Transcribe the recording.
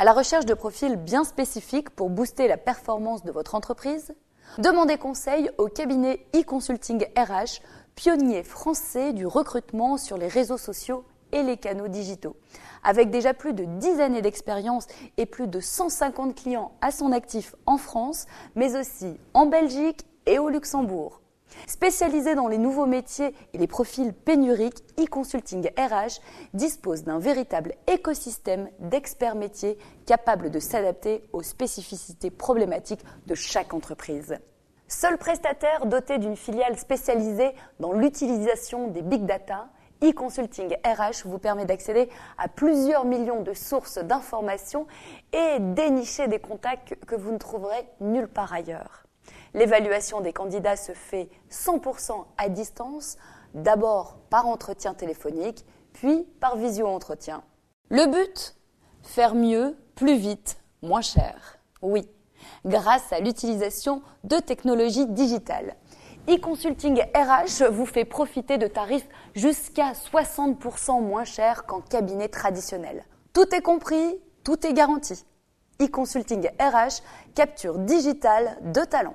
à la recherche de profils bien spécifiques pour booster la performance de votre entreprise? Demandez conseil au cabinet e-Consulting RH, pionnier français du recrutement sur les réseaux sociaux et les canaux digitaux. Avec déjà plus de 10 années d'expérience et plus de 150 clients à son actif en France, mais aussi en Belgique et au Luxembourg. Spécialisé dans les nouveaux métiers et les profils pénuriques, e-Consulting RH dispose d'un véritable écosystème d'experts métiers capables de s'adapter aux spécificités problématiques de chaque entreprise. Seul prestataire doté d'une filiale spécialisée dans l'utilisation des big data, e-Consulting RH vous permet d'accéder à plusieurs millions de sources d'informations et dénicher des contacts que vous ne trouverez nulle part ailleurs. L'évaluation des candidats se fait 100% à distance, d'abord par entretien téléphonique, puis par visio-entretien. Le but? Faire mieux, plus vite, moins cher. Oui, grâce à l'utilisation de technologies digitales. e-Consulting RH vous fait profiter de tarifs jusqu'à 60% moins chers qu'en cabinet traditionnel. Tout est compris, tout est garanti. e-Consulting RH, capture digitale de talent.